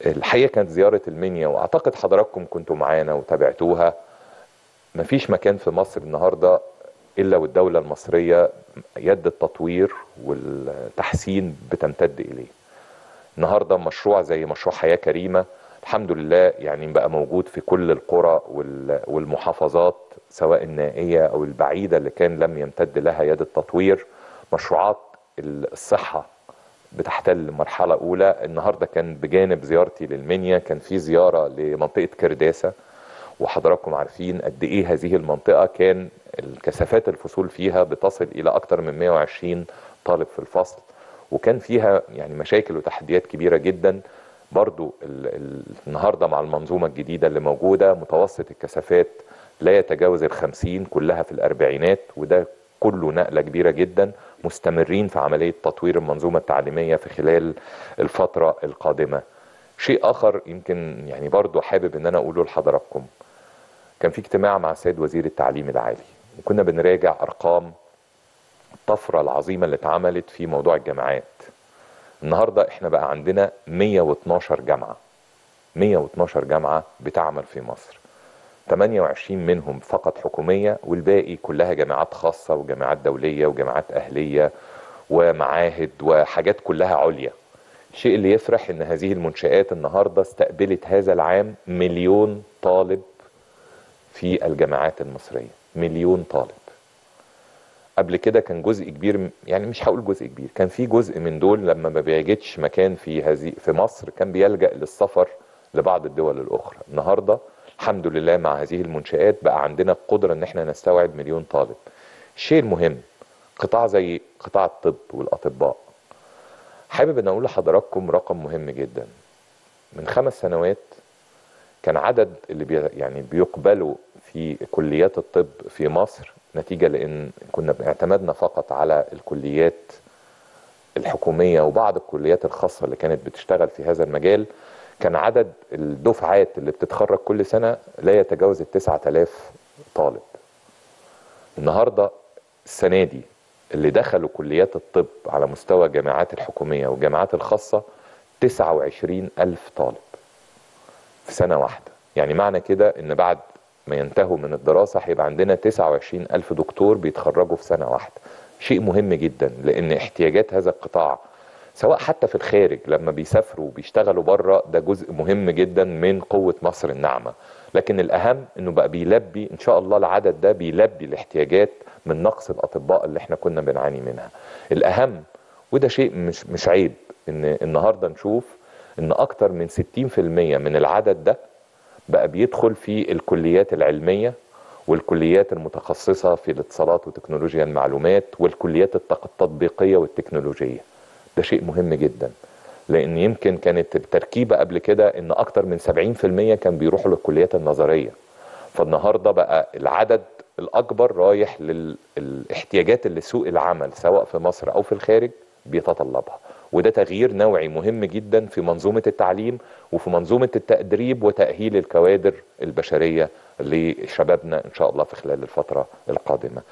الحقيقة كانت زيارة المنيا، واعتقد حضراتكم كنتوا معانا وتابعتوها. مفيش مكان في مصر النهاردة إلا والدولة المصرية يد التطوير والتحسين بتمتد إليه. النهاردة مشروع زي مشروع حياة كريمة الحمد لله يعني بقى موجود في كل القرى والمحافظات سواء النائية أو البعيدة اللي كان لم يمتد لها يد التطوير. مشروعات الصحة بتحتل مرحلة أولى. النهاردة كان بجانب زيارتي للمنيا كان في زيارة لمنطقة كرداسة، وحضراتكم عارفين قد إيه هذه المنطقة كان الكثافات الفصول فيها بتصل إلى أكتر من 120 طالب في الفصل، وكان فيها يعني مشاكل وتحديات كبيرة جدا. برضو النهاردة مع المنظومة الجديدة اللي موجودة متوسط الكثافات لا يتجاوز 50، كلها في 40، وده كله نقلة كبيرة جدا. مستمرين في عملية تطوير المنظومة التعليمية في خلال الفترة القادمة. شيء آخر يمكن يعني برضو حابب أن أنا أقوله لحضراتكم، كان في اجتماع مع السيد وزير التعليم العالي وكنا بنراجع أرقام الطفرة العظيمة اللي اتعملت في موضوع الجامعات. النهاردة احنا بقى عندنا 112 جامعة، 112 جامعة بتعمل في مصر، 28 منهم فقط حكومية والباقي كلها جامعات خاصة وجامعات دولية وجامعات أهلية ومعاهد وحاجات كلها عليا. الشيء اللي يفرح ان هذه المنشآت النهاردة استقبلت هذا العام 1,000,000 طالب في الجامعات المصرية، 1,000,000 طالب. قبل كده كان جزء كبير، يعني مش هقول جزء كبير، كان في جزء من دول لما ما بيجدش مكان في مصر كان بيلجأ للسفر لبعض الدول الأخرى. النهاردة الحمد لله مع هذه المنشآت بقى عندنا القدرة ان احنا نستوعب 1,000,000 طالب. الشيء المهم قطاع زي قطاع الطب والأطباء، حابب ان اقول لحضراتكم رقم مهم جدا. من 5 سنوات كان عدد اللي يعني بيقبلوا في كليات الطب في مصر نتيجة لأن كنا اعتمدنا فقط على الكليات الحكومية وبعض الكليات الخاصة اللي كانت بتشتغل في هذا المجال، كان عدد الدفعات اللي بتتخرج كل سنة لا يتجاوز 9,000 طالب. النهاردة السنة دي اللي دخلوا كليات الطب على مستوى الجامعات الحكومية والجامعات الخاصة 29,000 طالب في سنة واحدة. يعني معنى كده ان بعد ما ينتهوا من الدراسة هيبقى عندنا 29,000 دكتور بيتخرجوا في سنة واحدة. شيء مهم جدا لأن احتياجات هذا القطاع سواء حتى في الخارج لما بيسافروا وبيشتغلوا بره ده جزء مهم جدا من قوة مصر الناعمة، لكن الأهم انه بقى بيلبي ان شاء الله العدد ده بيلبي الاحتياجات من نقص الأطباء اللي احنا كنا بنعاني منها. الأهم وده شيء مش عيب ان النهاردة نشوف ان اكتر من 60% من العدد ده بقى بيدخل في الكليات العلمية والكليات المتخصصة في الاتصالات وتكنولوجيا المعلومات والكليات التطبيقية والتكنولوجية. ده شيء مهم جدا لأن يمكن كانت التركيبة قبل كده ان اكتر من 70% كان بيروحوا للكليات النظرية، فالنهاردة بقى العدد الاكبر رايح للاحتياجات اللي سوق العمل سواء في مصر او في الخارج بيتطلبها. وده تغيير نوعي مهم جدا في منظومة التعليم وفي منظومة التأدريب وتأهيل الكوادر البشرية لشبابنا إن شاء الله في خلال الفترة القادمة.